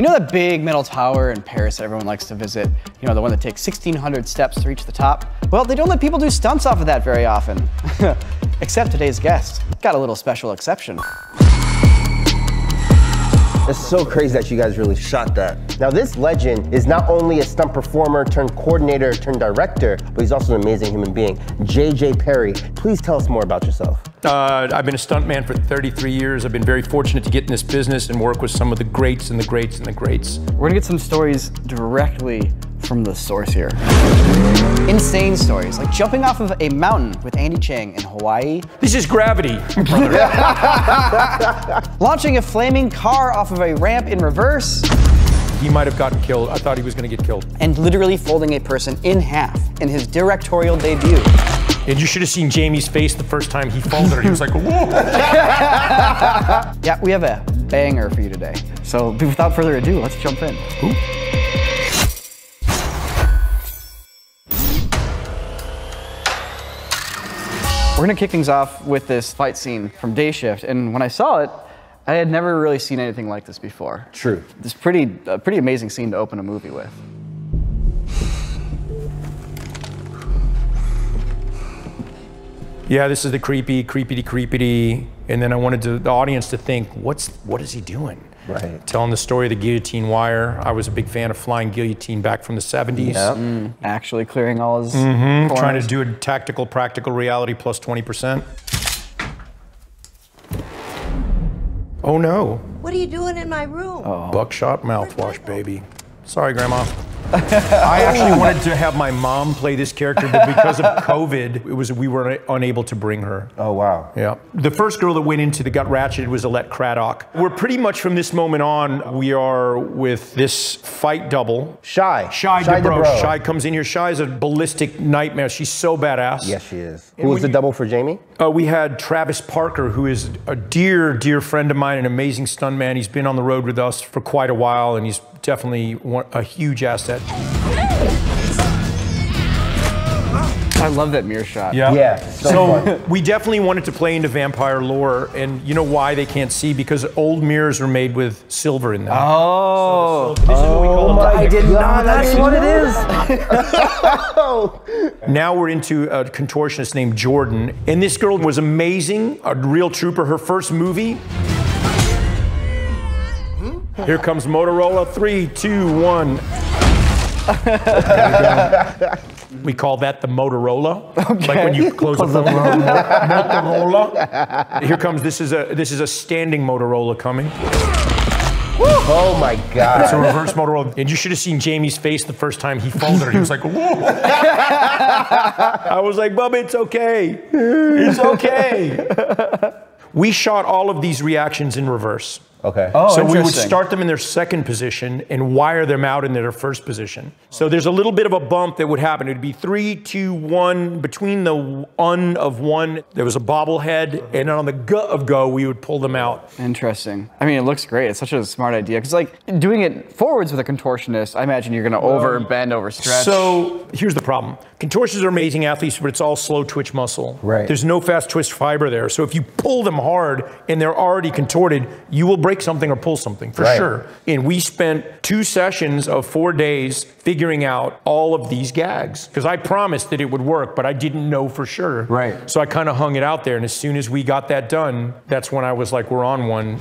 You know that big metal tower in Paris that everyone likes to visit? You know, the one that takes 1,600 steps to reach the top? Well, they don't let people do stunts off of that very often. Except today's guest. Got a little special exception. It's so crazy that you guys really shot that. Now this legend is not only a stunt performer turned coordinator turned director, but he's also an amazing human being. J.J. Perry, please tell us more about yourself. I've been a stuntman for 33 years. I've been very fortunate to get in this business and work with some of the greats and the greats and the greats. We're gonna get some stories directly from the source here. Insane stories, like jumping off of a mountain with Andy Chang in Hawaii. This is gravity, brother. Launching a flaming car off of a ramp in reverse. He might have gotten killed. I thought he was gonna get killed. And literally folding a person in half in his directorial debut. And you should have seen Jamie's face the first time he folded her. He was like, whoa. Yeah, we have a banger for you today. So without further ado, let's jump in. Ooh. We're gonna kick things off with this fight scene from Day Shift, and when I saw it, I had never really seen anything like this before. True. It's a pretty amazing scene to open a movie with. Yeah, this is the creepy, creepity, creepity, and then I wanted the audience to think, what is he doing? Right. Telling the story of the guillotine wire. I was a big fan of Flying Guillotine back from the 70s. Yep. Mm. Actually clearing all his corners. Trying to do a tactical, practical reality plus 20%. Oh no. What are you doing in my room? Oh. Buckshot mouthwash, baby. Sorry, Grandma. I actually wanted to have my mom play this character, but because of COVID, we were unable to bring her. Oh, wow. Yeah. The first girl that went into the gut ratchet was Alette Craddock. We're pretty much from this moment on, we are with this fight double. Shy DeBrow. Shy comes in here. Shy is a ballistic nightmare. She's so badass. Yes, she is. Who was the double for Jamie? We had Travis Parker, who is a dear, dear friend of mine, an amazing stuntman. He's been on the road with us for quite a while, and he's definitely a huge asset. I love that mirror shot. Yeah. So we definitely wanted to play into vampire lore, and you know why they can't see? Because old mirrors are made with silver in them. Oh. So this is what we call them. I did not. That's what it is. Now we're into a contortionist named Jordan, and this girl was amazing, a real trooper. Her first movie. Here comes Motorola, 3, 2, 1. We call that the Motorola, okay. Like when you close the Motorola. Here comes, this is a standing Motorola coming. Woo. Oh my God. It's a reverse Motorola. And you should have seen Jamie's face the first time he folded her. He was like, whoa. I was like, Bubba, it's okay. It's okay. We shot all of these reactions in reverse. Okay. Oh, so we would start them in their second position and wire them out in their first position. So there's a little bit of a bump that would happen. It would be 3, 2, 1. Between the un of one, there was a bobblehead, and on the gut of go, we would pull them out. Interesting. I mean, it looks great. It's such a smart idea. Because like doing it forwards with a contortionist, I imagine you're going to overbend, overstretch. So here's the problem. Contortionists are amazing athletes, but it's all slow twitch muscle. Right. There's no fast twitch fiber there. So if you pull them hard and they're already contorted, you will break something or pull something for sure. And we spent 2 sessions of 4 days figuring out all of these gags, because I promised that it would work, but I didn't know for sure. Right. So I kind of hung it out there, and as soon as we got that done, that's when I was like, we're on one.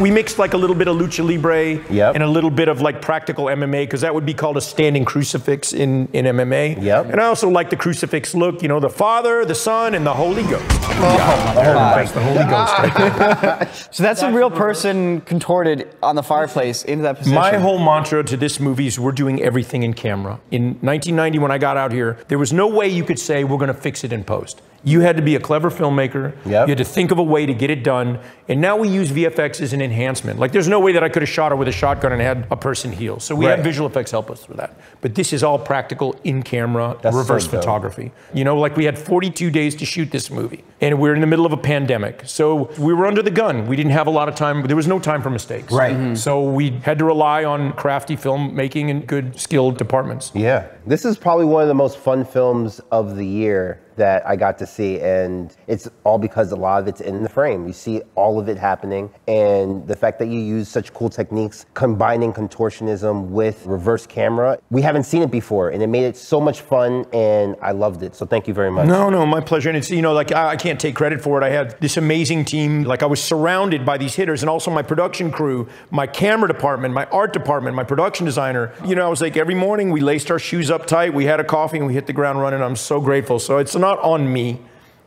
We mixed like a little bit of lucha libre and a little bit of like practical MMA, because that would be called a standing crucifix in MMA. Yep. And I also like the crucifix look, you know, the Father, the Son, and the Holy Ghost. The Holy Ghost. Right. So that's a real person contorted on the fireplace into that position. My whole mantra to this movie is we're doing everything in camera. In 1990, when I got out here, there was no way you could say we're going to fix it in post. You had to be a clever filmmaker. Yep. You had to think of a way to get it done. And now we use VFX as an enhancement. Like there's no way that I could have shot her with a shotgun and had a person heal. So we had visual effects help us with that. But this is all practical in camera, reverse photography. You know, like we had 42 days to shoot this movie, and we're in the middle of a pandemic. So we were under the gun. We didn't have a lot of time. There was no time for mistakes. Right. Mm-hmm. So we had to rely on crafty filmmaking and good skilled departments. Yeah. This is probably one of the most fun films of the year. that I got to see, and it's all because a lot of it's in the frame. You see all of it happening, and the fact that you use such cool techniques, combining contortionism with reverse camera, we haven't seen it before, and it made it so much fun, and I loved it, so thank you very much. No, no, my pleasure, and it's, you know, like, I can't take credit for it. I had this amazing team, like, I was surrounded by these hitters, and also my production crew, my camera department, my art department, my production designer. You know, I was like, every morning we laced our shoes up tight, we had a coffee, and we hit the ground running. I'm so grateful. So it's not on me,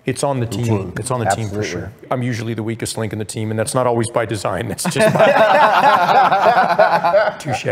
it's on the team. It's on the team for sure. I'm usually the weakest link in the team, and that's not always by design, that's just by touche.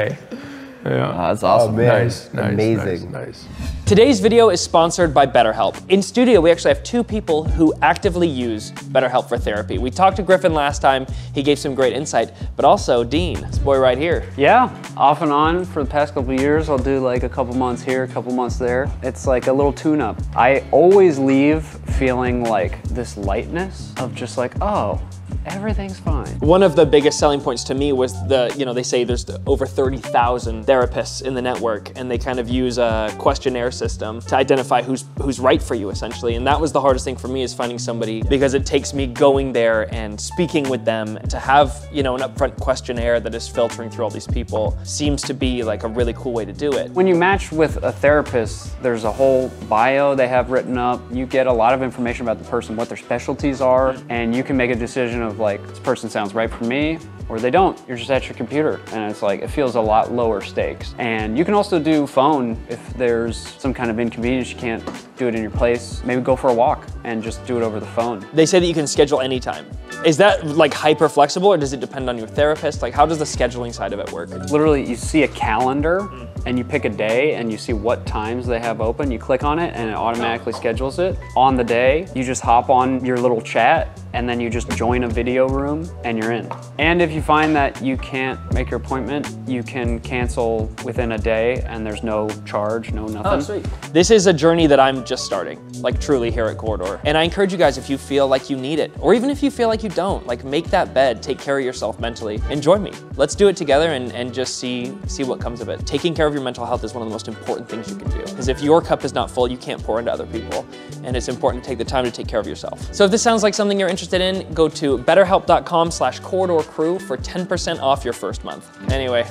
Yeah. Oh, that's awesome. Oh, man. Nice, nice, amazing. Nice, nice. Today's video is sponsored by BetterHelp. In studio, we actually have two people who actively use BetterHelp for therapy. We talked to Griffin last time. He gave some great insight, but also Dean, this boy right here. Yeah, off and on for the past couple of years. I'll do like a couple months here, a couple months there. It's like a little tune-up. I always leave feeling like this lightness of just like, oh, everything's fine. One of the biggest selling points to me was the, you know, they say there's over 30,000 therapists in the network, and they kind of use a questionnaire system to identify who's right for you, essentially. And that was the hardest thing for me, is finding somebody, because it takes me going there and speaking with them. To have, you know, an upfront questionnaire that is filtering through all these people seems to be like a really cool way to do it. When you match with a therapist, there's a whole bio they have written up. You get a lot of information about the person, what their specialties are, and you can make a decision of like, this person sounds right for me, or they don't. You're just at your computer, and it's like, it feels a lot lower stakes. And you can also do phone if there's some kind of inconvenience, you can't do it in your place. Maybe go for a walk and just do it over the phone. They say that you can schedule anytime. Is that like hyper flexible, or does it depend on your therapist? Like, how does the scheduling side of it work? Literally, you see a calendar and you pick a day and you see what times they have open. You click on it and it automatically schedules it. On the day, you just hop on your little chat and then you just join a video room and you're in. And if you find that you can't make your appointment, you can cancel within a day and there's no charge, no nothing. Oh, sweet. This is a journey that I'm just starting, like truly here at Corridor. And I encourage you guys, if you feel like you need it, or even if you feel like you don't, like make that bed, take care of yourself mentally, and join me. Let's do it together and just see what comes of it. Taking care of your mental health is one of the most important things you can do. Because if your cup is not full, you can't pour into other people. And it's important to take the time to take care of yourself. So if this sounds like something you're interested in, go to betterhelp.com/corridorcrew for 10% off your first month. Anyway,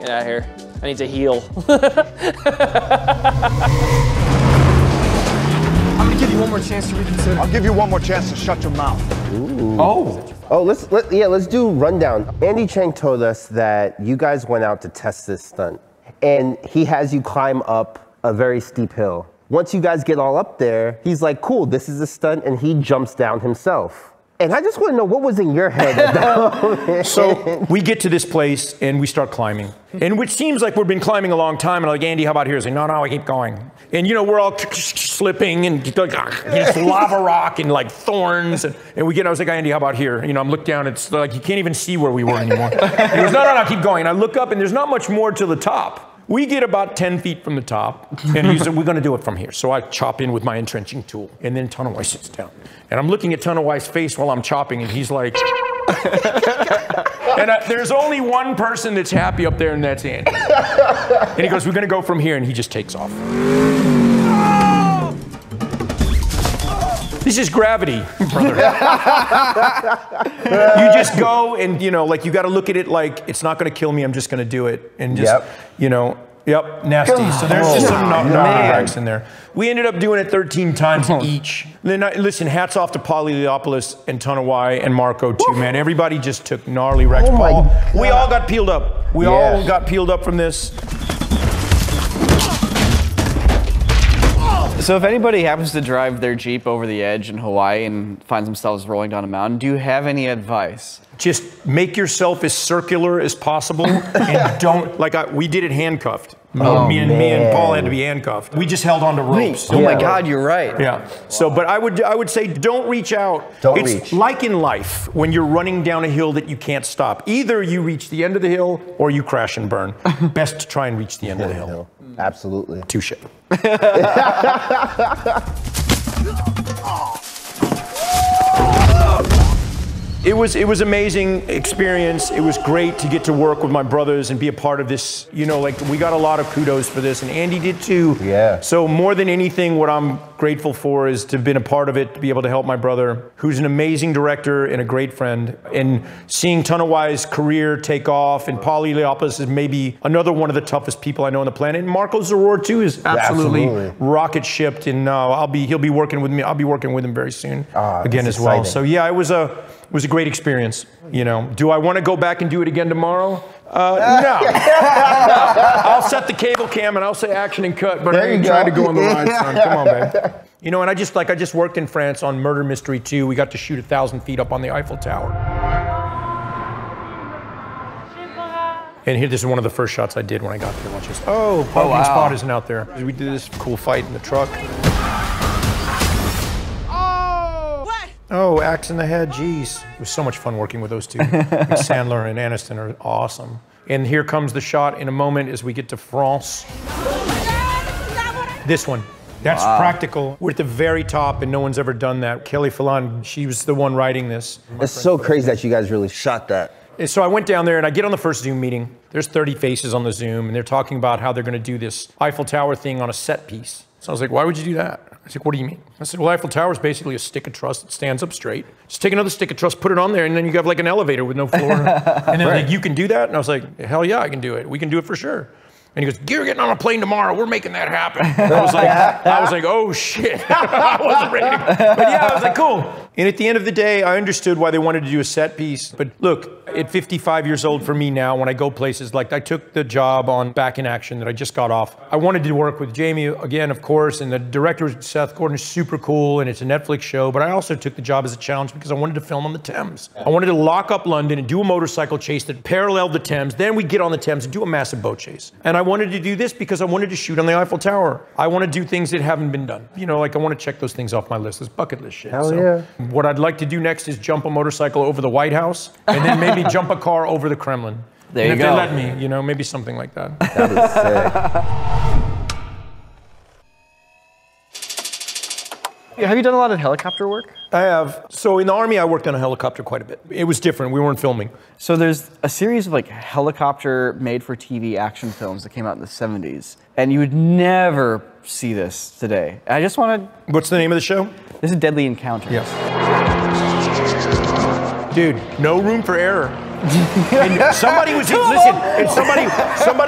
get out of here. I need to heal. I'm gonna give you one more chance to reconsider. I'll give you one more chance to shut your mouth. Ooh. Oh. Oh, let's do rundown. Andy Chang told us that you guys went out to test this stunt, and he has you climb up a very steep hill. Once you guys get all up there, he's like, cool, this is a stunt, and he jumps down himself. And I just want to know, what was in your head at that moment? So we get to this place and we start climbing. And which seems like we've been climbing a long time, and I'm like, Andy, how about here? He's like, no, no, I keep going. And you know, we're all slipping and it's lava rock and like thorns. And we get, I was like, Andy, how about here? You know, I'm looked down, it's like, you can't even see where we were anymore. He goes, no, no, no, keep going. And I look up and there's not much more to the top. We get about 10 feet from the top, and he said, we're gonna do it from here. So I chop in with my entrenching tool, and then Tonawai sits down. And I'm looking at Tonawai's face while I'm chopping, and he's like... And there's only one person that's happy up there, and that's Andy. And he goes, we're gonna go from here, and he just takes off. This is gravity, brother. You just go and, you know, like you got to look at it like, it's not going to kill me, I'm just going to do it. And just, you know, nasty. So there's just some knockout in there. We ended up doing it 13 times each. Then, listen, hats off to Paul Iliopoulos and Tonawai and Marco too, man. Everybody just took gnarly wrecks. Oh, Paul. We all got peeled up. We all got peeled up from this. So if anybody happens to drive their Jeep over the edge in Hawaii and finds themselves rolling down a mountain, do you have any advice? Just make yourself as circular as possible and don't, like we did it handcuffed. Oh, me and Paul had to be handcuffed. We just held on to ropes. Oh my God, you're right. Yeah. So, but I would say don't reach out. Don't reach. It's like in life, when you're running down a hill that you can't stop. Either you reach the end of the hill or you crash and burn. Best to try and reach the end of the hill. Absolutely. Touche. It was amazing experience. It was great to get to work with my brothers and be a part of this. You know, like, we got a lot of kudos for this, and Andy did too. Yeah. So more than anything, what I'm grateful for is to have been a part of it, to be able to help my brother, who's an amazing director and a great friend. And seeing Tonawai's career take off, and Paul Iliopoulos is maybe another one of the toughest people I know on the planet. And Marco Zaror too is absolutely rocket shipped, and he'll be working with me. I'll be working with him very soon again as well. So yeah, it was a great experience, you know. Do I want to go back and do it again tomorrow? No. I'll set the cable cam and I'll say action and cut, but I ain't trying to go on the line, son. Come on, babe. You know, and I just worked in France on Murder Mystery 2. We got to shoot 1,000 feet up on the Eiffel Tower. And here, this is one of the first shots I did when I got there. Watch this. Oh, parking spot isn't out there. We did this cool fight in the truck. Oh, axe in the head, jeez. It was so much fun working with those two. Sandler and Aniston are awesome. And here comes the shot in a moment as we get to France. This one. That's practical. We're at the very top, and no one's ever done that. Kelly Falon, she was the one writing this. It's so crazy that you guys really shot that. And so I went down there, and I get on the first Zoom meeting. There's 30 faces on the Zoom, and they're talking about how they're going to do this Eiffel Tower thing on a set piece. So I was like, why would you do that? I said, what do you mean? I said, well, Eiffel Tower is basically a stick of truss that stands up straight. Just take another stick of truss, put it on there, and then you have like an elevator with no floor. And then like, you can do that? And I was like, hell yeah, I can do it. We can do it for sure. And he goes, you're getting on a plane tomorrow. We're making that happen. And I was like, oh shit. I wasn't ready to go. But yeah, I was like, cool. And at the end of the day, I understood why they wanted to do a set piece. But look, at 55 years old for me now, when I go places, like I took the job on Back in Action that I just got off. I wanted to work with Jamie again, of course, and the director, Seth Gordon, is super cool, and it's a Netflix show. But I also took the job as a challenge because I wanted to film on the Thames. I wanted to lock up London and do a motorcycle chase that paralleled the Thames. Then we get on the Thames and do a massive boat chase. And I wanted to do this because I wanted to shoot on the Eiffel Tower. I want to do things that haven't been done. You know, like I want to check those things off my list. It's bucket list shit. Hell yeah. What I'd like to do next is jump a motorcycle over the White House, and then maybe jump a car over the Kremlin. There you go. And if they let me, you know, maybe something like that. That is sick. Yeah, have you done a lot of helicopter work? I have. So in the Army, I worked on a helicopter quite a bit. It was different. We weren't filming. So there's a series of like helicopter made-for-TV action films that came out in the 70s, and you would never see this today. I just wanted... What's the name of the show? This is Deadly Encounter. Yes. Dude, no room for error. And somebody was, listen, and somebody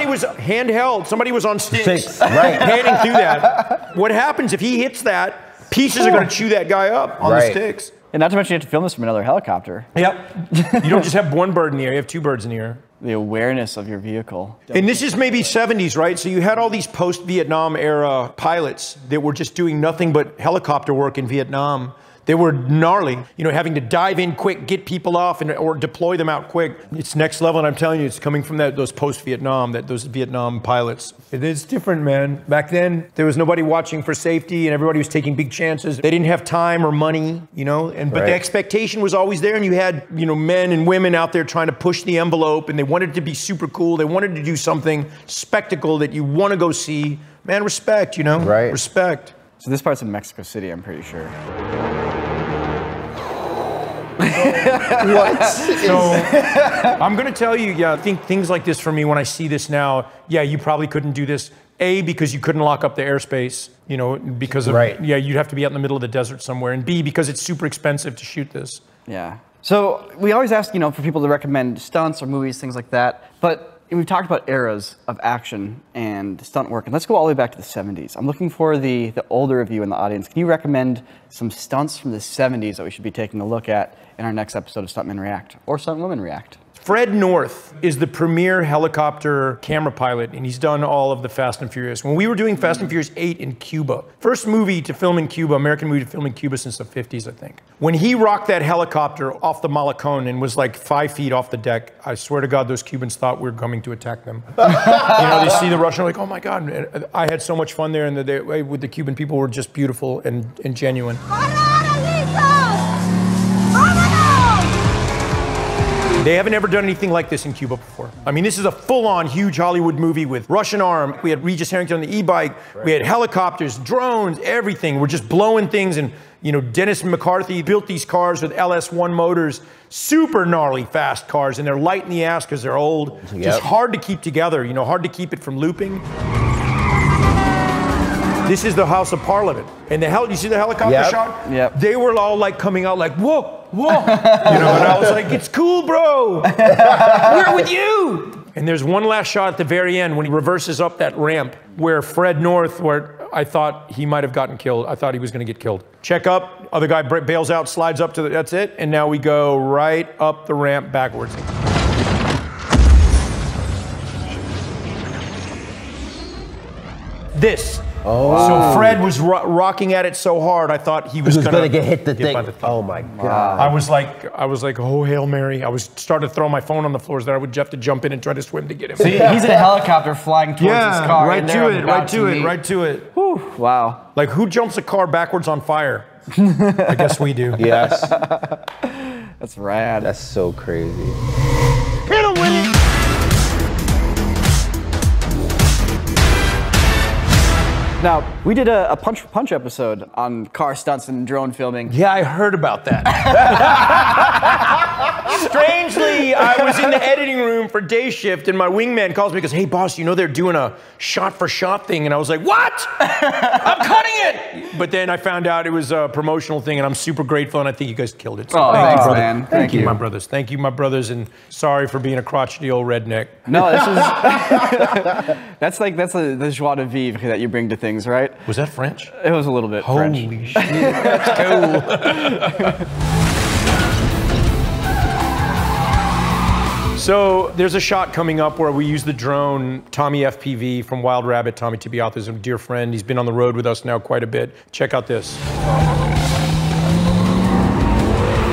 was handheld. Somebody was on sticks, right, panning through that. What happens if he hits that? Pieces are going to chew that guy up on the sticks. And not to mention you have to film this from another helicopter. Yep. You don't just have one bird in the air, you have two birds in the air. The awareness of your vehicle. And this is maybe 70s, right? So you had all these post-Vietnam era pilots that were just doing nothing but helicopter work in Vietnam. They were gnarly, you know, having to dive in quick, get people off, and or deploy them out quick. It's next level, and I'm telling you, it's coming from those post-Vietnam, those Vietnam pilots. It is different, man. Back then, there was nobody watching for safety, and everybody was taking big chances. They didn't have time or money, you know, and but the expectation was always there, and you had, you know, men and women out there trying to push the envelope, and they wanted to be super cool. They wanted to do something spectacle that you want to go see. Man, respect, you know, respect. So this part's in Mexico City, I'm pretty sure. What? So I'm gonna tell you, yeah, I think things like this for me when I see this now, yeah, you probably couldn't do this. A, because you couldn't lock up the airspace, you know, because of, yeah, you'd have to be out in the middle of the desert somewhere. And B, because it's super expensive to shoot this. Yeah. So we always ask, you know, for people to recommend stunts or movies, things like that. But we've talked about eras of action and stunt work. And let's go all the way back to the 70s. I'm looking for the older of you in the audience. Can you recommend some stunts from the 70s that we should be taking a look at in our next episode of Stuntmen React or Stuntwomen React? Fred North is the premier helicopter camera pilot, and he's done all of the Fast and Furious. When we were doing Fast and Furious 8 in Cuba, first movie to film in Cuba, American movie to film in Cuba since the 50s, I think. When he rocked that helicopter off the Malecon and was like 5 feet off the deck, I swear to God, those Cubans thought we were coming to attack them. You know, they see the Russian, like, oh my God. And I had so much fun there, and with the Cuban people were just beautiful and genuine. They haven't ever done anything like this in Cuba before. I mean, this is a full-on huge Hollywood movie with Russian Arm. We had Regis Harrington on the e-bike. We had helicopters, drones, everything. We're just blowing things. And, you know, Dennis McCarthy built these cars with LS1 motors, super gnarly fast cars. And they're light in the ass because they're old. Yep. Just hard to keep together, you know, hard to keep it from looping. This is the House of Parliament. And the hell, you see the helicopter shot? Yep. They were all like coming out like, whoa. Whoa, you know, and I was like, it's cool, bro. We're with you. And there's one last shot at the very end when he reverses up that ramp where Fred North, where I thought he might have gotten killed. I thought he was going to get killed. Check up, other guy bails out, slides up to the, that's it. And now we go right up the ramp backwards. This. Oh. So Fred was rocking at it so hard, I thought he was going to get hit the thing. Oh my God! I was like, oh Hail Mary! I was starting to throw my phone on the floors. There, I would have to jump in and try to swim to get him. See, he's in a helicopter flying towards his car. Right to it. Whew. Wow! Like who jumps a car backwards on fire? I guess we do. Yes. That's rad. That's so crazy. Hit him with it. Now, we did a punch episode on car stunts and drone filming. Yeah, I heard about that. Strangely, I was in the editing room for Day Shift and my wingman calls me and goes, hey boss, you know they're doing a shot-for-shot thing. And I was like, what? I'm cutting it! But then I found out it was a promotional thing and I'm super grateful and I think you guys killed it. So thank you, man. Thank you, my brothers. Thank you, my brothers. And sorry for being a crotchety old redneck. No, this is... that's the joie de vivre that you bring to things. Right? Was that French? It was a little bit French. Holy shit, that's cool. So there's a shot coming up where we use the drone, Tommy FPV from Wild Rabbit. Tommy Tibiath is a dear friend. He's been on the road with us now quite a bit. Check out this.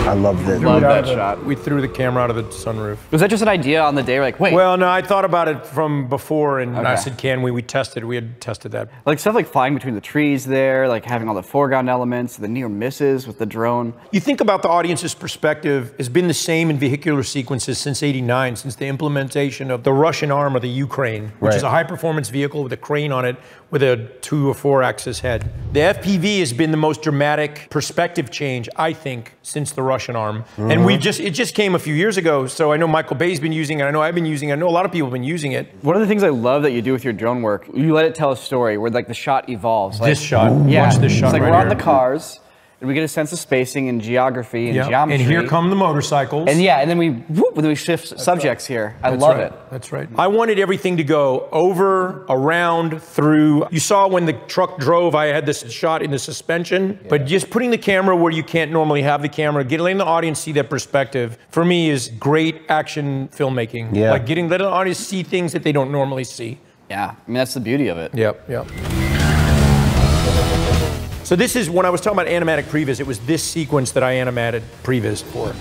I love this. Love that shot. We threw the camera out of the sunroof. Was that just an idea on the day? We're like, wait. Well, no, I thought about it from before, and I said, can we? We had tested that. Like stuff like flying between the trees there, like having all the foreground elements, the near misses with the drone. You think about the audience's perspective has been the same in vehicular sequences since '89, since the implementation of the Russian arm of the Ukraine, which is a high-performance vehicle with a crane on it, with a 2- or 4-axis head. The FPV has been the most dramatic perspective change, I think, since the Russian arm. Mm-hmm. And it just came a few years ago, so I know Michael Bay's been using it, I know I've been using it, I know a lot of people have been using it. One of the things I love that you do with your drone work, you let it tell a story where like the shot evolves. Like, this shot, watch this shot. It's like we're on the cars, and we get a sense of spacing and geography and geometry. And here come the motorcycles. And yeah, and then we shift subjects here. I love it. That's right. I wanted everything to go over, around, through. You saw when the truck drove, I had this shot in the suspension, but just putting the camera where you can't normally have the camera, letting the audience see that perspective, for me is great action filmmaking. Yeah. Like letting the audience see things that they don't normally see. Yeah, I mean, that's the beauty of it. Yep, yep. So this is, when I was talking about animatic previs, it was this sequence that I animated previs for.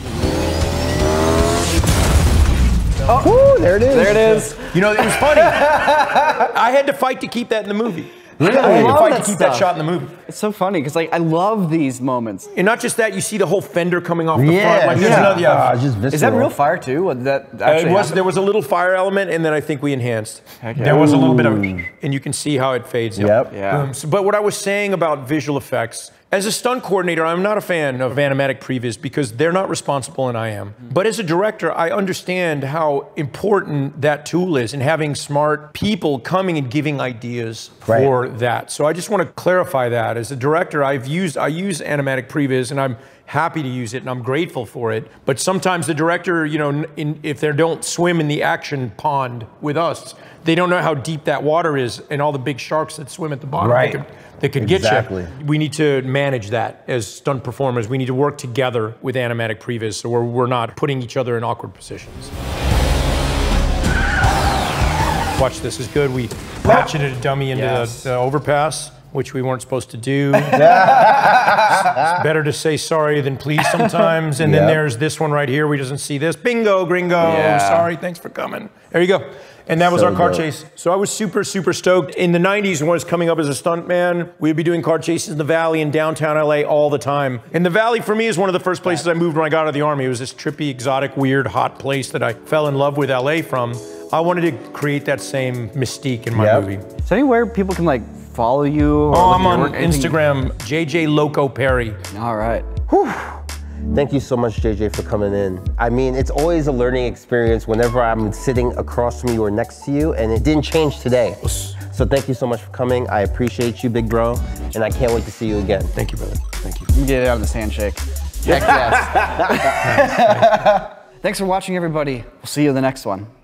Oh, ooh, there it is. There it is. You know, it was funny. I had to fight to keep that in the movie. I had to fight to keep that shot in the movie. It's so funny, because like, I love these moments. And not just that, you see the whole fender coming off the front. Like, just is that real fire, too? There was a little fire element, and then I think we enhanced. Okay. There was a little bit of, and you can see how it fades. Yep. Yeah. But what I was saying about visual effects, as a stunt coordinator, I'm not a fan of animatic previs because they're not responsible and I am. But as a director, I understand how important that tool is and having smart people coming and giving ideas for that. So I just want to clarify that. As a director, I use animatic previs and I'm happy to use it and I'm grateful for it. But sometimes the director, you know, if they don't swim in the action pond with us, they don't know how deep that water is and all the big sharks that swim at the bottom that could get you. We need to manage that as stunt performers. We need to work together with animatic previs so we're not putting each other in awkward positions. Watch, this is good. We ratcheted a dummy into the overpass. which we weren't supposed to do. It's better to say sorry than please sometimes. And then there's this one right here. We doesn't see this. Bingo, gringo. Sorry, thanks for coming. There you go. And that was our car chase. So I was super, super stoked. In the 90s, when I was coming up as a stuntman, we'd be doing car chases in the Valley and downtown LA all the time. And the Valley for me is one of the first places I moved when I got out of the Army. It was this trippy, exotic, weird, hot place that I fell in love with LA from. I wanted to create that same mystique in my movie. Is there anywhere people can like follow you? Or I'm on Instagram, J.J. Loco Perry. All right. Whew. Thank you so much, JJ, for coming in. I mean, it's always a learning experience whenever I'm sitting across from you or next to you, and it didn't change today. So thank you so much for coming. I appreciate you, big bro, and I can't wait to see you again. Thank you, brother. Thank you. You get it out of this handshake. Heck yes. Thanks for watching, everybody. We'll see you in the next one.